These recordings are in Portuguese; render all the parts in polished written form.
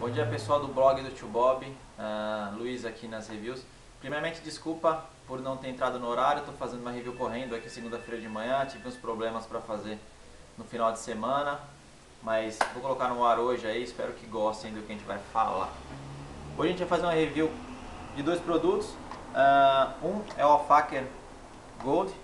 Bom dia pessoal do blog do Tiobob, Luiz aqui nas reviews. Primeiramente desculpa por não ter entrado no horário, estou fazendo uma review correndo aqui segunda-feira de manhã, tive uns problemas para fazer no final de semana, mas vou colocar no ar hoje aí, espero que gostem do que a gente vai falar. Hoje a gente vai fazer uma review de dois produtos, um é o Al Fakher Gold,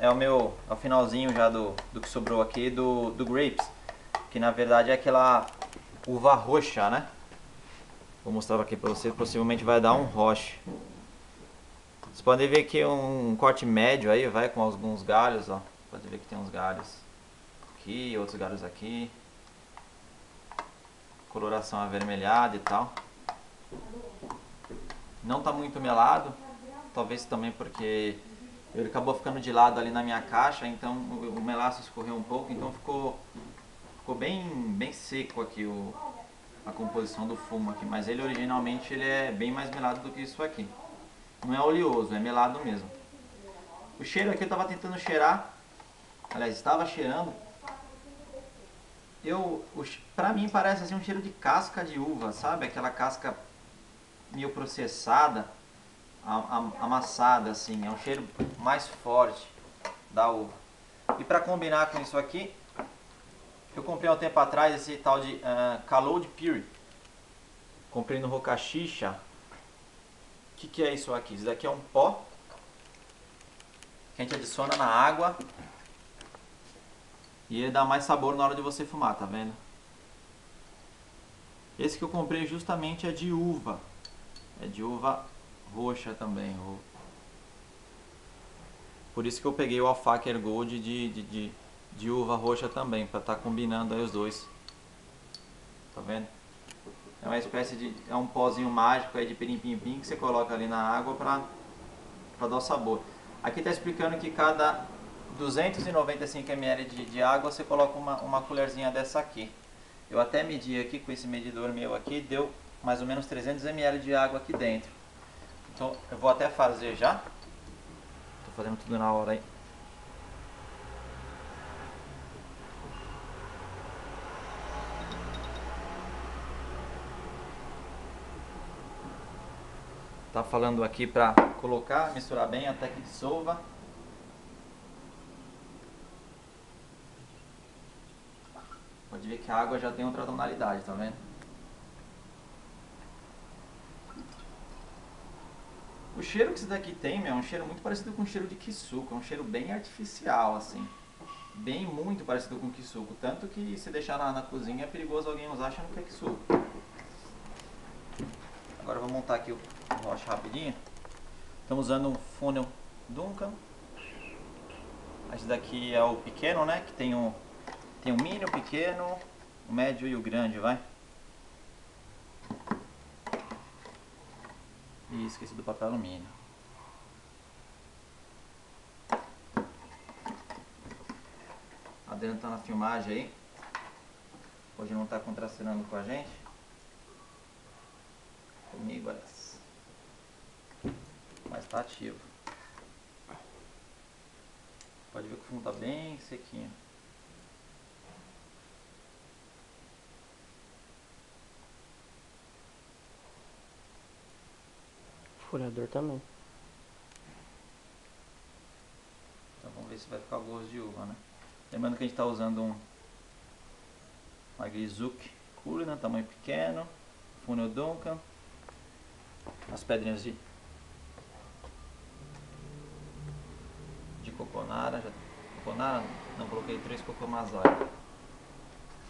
é o finalzinho já do que sobrou aqui, do Grapes, que na verdade é aquela uva roxa, né? Vou mostrar aqui pra vocês, possivelmente vai dar um roche. Vocês podem ver que um corte médio aí, vai com alguns galhos, ó. Pode ver que tem uns galhos aqui, outros galhos aqui. Coloração avermelhada e tal. Não tá muito melado, talvez também porque ele acabou ficando de lado ali na minha caixa, então o melaço escorreu um pouco, então ficou bem seco aqui a composição do fumo aqui, mas ele originalmente ele é bem mais melado do que isso aqui. Não é oleoso, é melado mesmo. O cheiro aqui eu estava tentando cheirar, aliás, estava cheirando. Pra mim parece assim um cheiro de casca de uva, sabe? Aquela casca meio processada, amassada assim, é um cheiro mais forte da uva. E para combinar com isso aqui, eu comprei há um tempo atrás esse tal de Kaloud Pure. Comprei no Rockashisha. O que é isso aqui? Isso daqui é um pó que a gente adiciona na água e ele dá mais sabor na hora de você fumar, tá vendo? Esse que eu comprei justamente é de uva. É de uva roxa também. Por isso que eu peguei o Al Fakher Gold de uva roxa também, para estar combinando aí os dois. Tá vendo? É uma espécie de... é um pozinho mágico aí de pirim-pim-pim que você coloca ali na água para dar o sabor. Aqui está explicando que cada 295 ml de água você coloca uma colherzinha dessa aqui. Eu até medi aqui com esse medidor meu aqui, deu mais ou menos 300 ml de água aqui dentro. Então eu vou até fazer já. Tô fazendo tudo na hora aí. Tá falando aqui para colocar, misturar bem até que dissolva. Pode ver que a água já tem outra tonalidade, tá vendo? O cheiro que isso daqui tem, meu, é um cheiro muito parecido com o cheiro de kisuko. É um cheiro bem artificial, assim. Bem muito parecido com kisuko. Tanto que se deixar na cozinha é perigoso alguém usar achando que é kisuko. Agora eu vou montar aqui o roche rapidinho. Estamos usando um funnel Duncan. Esse daqui é o pequeno, né? Que tem um mini, o pequeno, o médio e o grande, vai. E esqueci do papel alumínio. Adelantando a filmagem aí. Hoje não está contracenando com a gente. Comigo, olha. Mas tá ativo. Pode ver que o fumo tá bem sequinho. Furador também. Então vamos ver se vai ficar gosto de uva, né? Lembrando que a gente tá usando um Magizuke Cooler, né? Tamanho pequeno. Funnel Duncan. As pedrinhas de Coconaras. Coconara? Não, coloquei 3 Coconaras.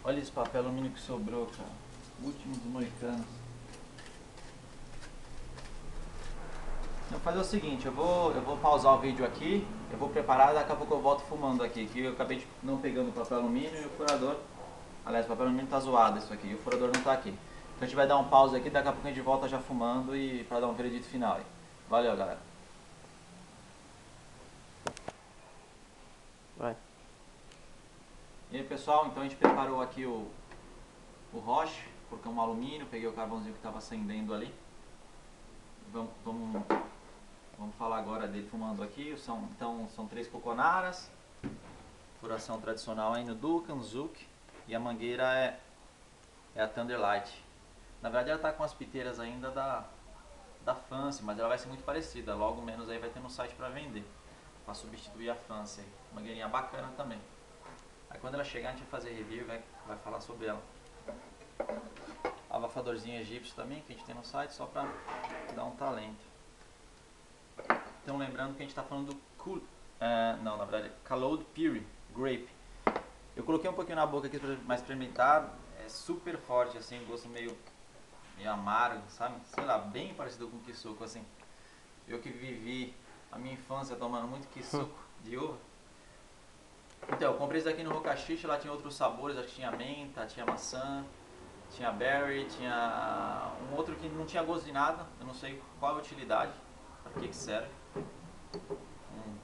Olha esse papel alumínio que sobrou, cara. Último dos moicanos. Então, fazer o seguinte, eu vou pausar o vídeo aqui. Eu vou preparar, daqui a pouco eu volto fumando aqui. Que eu acabei de não pegando o papel alumínio e o furador. Aliás, o papel alumínio tá zoado isso aqui. E o furador não tá aqui. Então a gente vai dar um pause aqui, daqui a pouco a gente volta já fumando e para dar um veredito final aí. Valeu, galera. Vai. E aí, pessoal, então a gente preparou aqui o roche, colocamos um alumínio, peguei o carvãozinho que estava acendendo ali. Vamos falar agora dele fumando aqui. Então são 3 Coconaras, furação tradicional aí no Duncan, Zuke, e a mangueira é é a Thunder Light. Na verdade ela está com as piteiras ainda da Fancy, mas ela vai ser muito parecida, logo menos aí vai ter no site para vender, para substituir a Fancy, uma guerrinha bacana também. Aí quando ela chegar a gente vai fazer review e vai falar sobre ela. Abafadorzinho egípcio também, que a gente tem no site, só para dar um talento. Então lembrando que a gente está falando do Kaloud Pure Grape. Eu coloquei um pouquinho na boca aqui para experimentar, é super forte assim, um gosto meio amargo, sabe? Sei lá, bem parecido com kisuko assim. Eu que vivi a minha infância tomando muito kisuko de uva. Então, eu comprei isso aqui no Rockashisha, lá tinha outros sabores, acho que tinha menta, tinha maçã, tinha berry, tinha um outro que não tinha gosto de nada, eu não sei qual a utilidade, para que serve.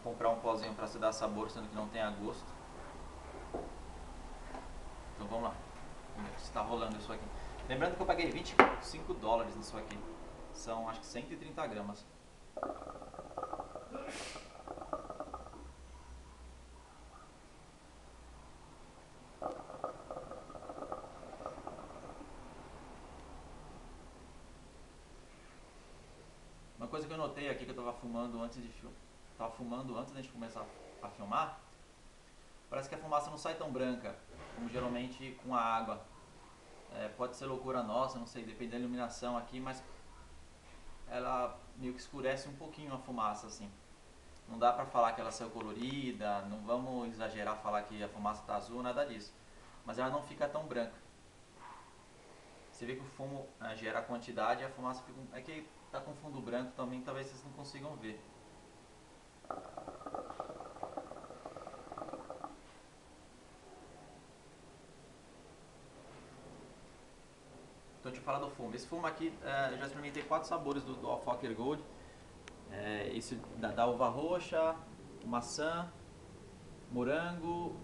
Comprar um pozinho para se dar sabor, sendo que não tem a gosto. Então vamos lá, vamos ver se está rolando isso aqui. Lembrando que eu paguei $25 nisso aqui, são acho que 130 gramas. Uma coisa que eu notei aqui que eu estava fumando antes de filmar, da gente começar a filmar, parece que a fumaça não sai tão branca como geralmente com a água. É, pode ser loucura nossa, não sei, depende da iluminação aqui, mas ela meio que escurece um pouquinho a fumaça assim. Não dá pra falar que ela saiu colorida, não vamos exagerar falar que a fumaça tá azul, nada disso, mas ela não fica tão branca. Você vê que o fumo gera quantidade e a fumaça fica... É que tá com fundo branco também, talvez vocês não consigam ver. Então deixa eu falar do fumo. Esse fumo aqui, eu já experimentei 4 sabores do Al Fakher Gold. Esse da uva roxa, maçã, morango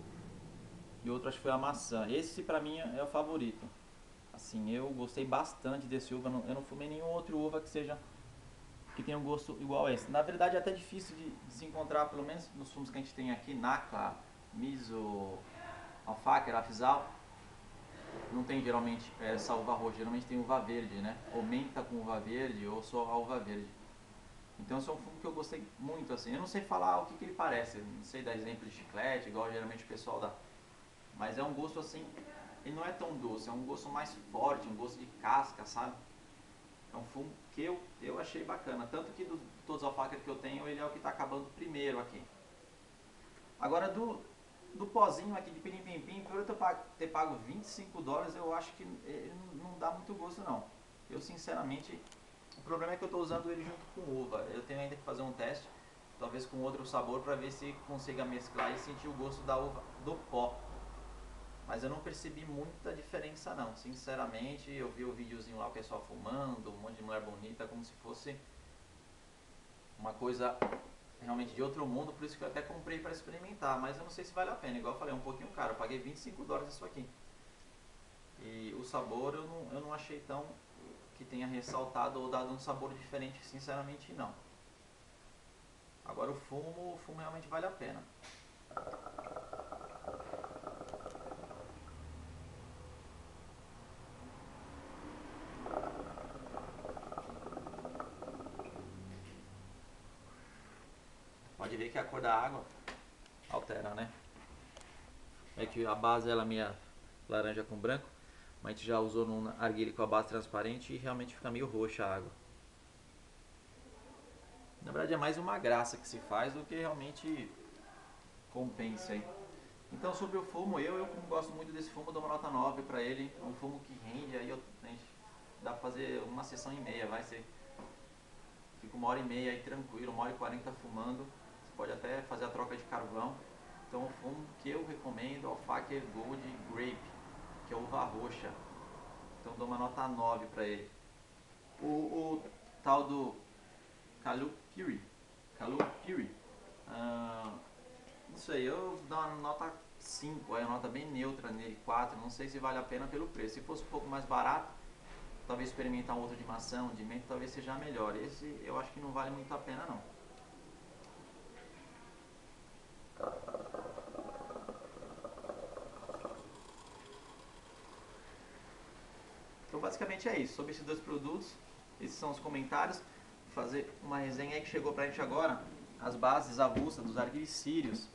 e outro acho que foi a maçã. Esse pra mim é o favorito. Assim, eu gostei bastante desse uva. Eu não fumei nenhum outro uva que seja... que tem um gosto igual a esse. Na verdade é até difícil de se encontrar, pelo menos nos fumos que a gente tem aqui, Nakhla, Miso, Al Fakher, Afzal, não tem geralmente essa uva roxa, geralmente tem uva verde, né? Ou menta com uva verde, ou só a uva verde. Então esse é um fumo que eu gostei muito, assim, eu não sei falar o que ele parece, não sei dar exemplo de chiclete, igual geralmente o pessoal dá. Mas é um gosto assim, ele não é tão doce, é um gosto mais forte, um gosto de casca, sabe? É um fumo que eu achei bacana, tanto que de todos os Al Fakher que eu tenho, ele é o que está acabando primeiro aqui. Agora do pozinho aqui de pirim-pim-pim, por eu ter pago $25, eu acho que ele não dá muito gosto não. Eu sinceramente, o problema é que eu estou usando ele junto com uva, eu tenho ainda que fazer um teste, talvez com outro sabor, para ver se consiga mesclar e sentir o gosto da uva, do pó. Mas eu não percebi muita diferença não, sinceramente. Eu vi o videozinho lá, o pessoal fumando, um monte de mulher bonita, como se fosse uma coisa realmente de outro mundo, por isso que eu até comprei para experimentar, mas eu não sei se vale a pena, igual eu falei, um pouquinho caro, eu paguei $25 isso aqui. E o sabor eu não achei tão que tenha ressaltado ou dado um sabor diferente, sinceramente não. Agora o fumo realmente vale a pena. Pode ver que a cor da água altera, né? É que a base ela é meio laranja com branco, mas a gente já usou num narguilé com a base transparente e realmente fica meio roxa a água. Na verdade é mais uma graça que se faz do que realmente compensa aí. Então sobre o fumo, eu como gosto muito desse fumo, dou uma nota 9 para ele. É um fumo que rende, aí dá pra fazer uma sessão e meia, vai ser. Fica 1h30 aí tranquilo, 1h40 fumando. Pode até fazer a troca de carvão. Então o fumo que eu recomendo é o Al Fakher Gold Grape, que é uva roxa. Então dou uma nota 9 para ele. O tal do Kaloud Pure, não sei, eu dou uma nota 5, é uma nota bem neutra nele, 4. Não sei se vale a pena pelo preço. Se fosse um pouco mais barato, talvez experimentar um outro de maçã, um de menta, talvez seja melhor. Esse eu acho que não vale muito a pena não. Então basicamente é isso, sobre esses dois produtos, esses são os comentários. Vou fazer uma resenha aí que chegou pra gente agora, as bases avulsas dos arglicírios.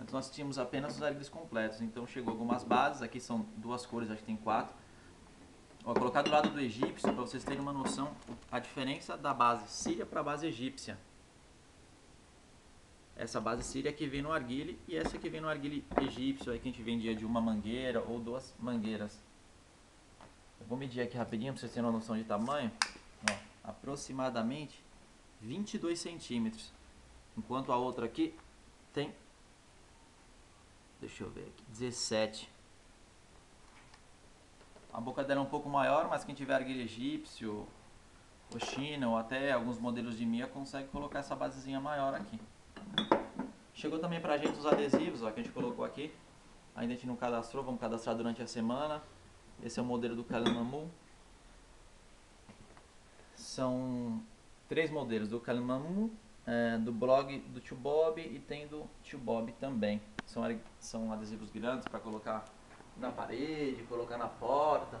Antes nós tínhamos apenas os arglis completos, então chegou algumas bases, aqui são duas cores, acho que tem quatro. Vou colocar do lado do egípcio, para vocês terem uma noção, a diferença da base síria para a base egípcia. Essa base síria que vem no arguile e essa que vem no arguile egípcio, aí que a gente vendia de uma mangueira ou duas mangueiras. Eu vou medir aqui rapidinho para vocês terem uma noção de tamanho. Ó, aproximadamente 22 centímetros, enquanto a outra aqui tem, deixa eu ver aqui, 17. A boca dela é um pouco maior, mas quem tiver arguile egípcio, ou China, ou até alguns modelos de Mia, consegue colocar essa basezinha maior aqui. Chegou também pra gente os adesivos, ó, que a gente colocou aqui. Ainda a gente não cadastrou, vamos cadastrar durante a semana. Esse é o modelo do Khalil Mamoon. São três modelos, do Khalil Mamoon, do blog do Tiobob e tem do Tiobob também. São adesivos grandes para colocar na parede, colocar na porta.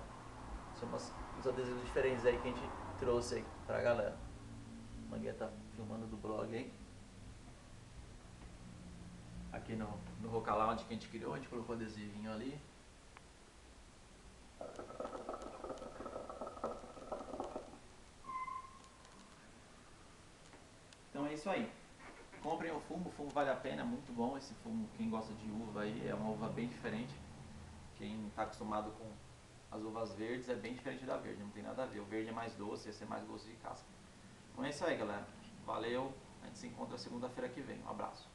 São uns adesivos diferentes aí que a gente trouxe aí pra galera. O Manguinha tá filmando do blog aí. Aqui no Roca Lounge que a gente criou, a gente colocou adesivinho ali. Então é isso aí. Comprem o fumo vale a pena, é muito bom esse fumo. Quem gosta de uva aí, é uma uva bem diferente. Quem está acostumado com as uvas verdes é bem diferente da verde, não tem nada a ver. O verde é mais doce, esse é mais gosto de casca. Então é isso aí, galera. Valeu, a gente se encontra segunda-feira que vem. Um abraço.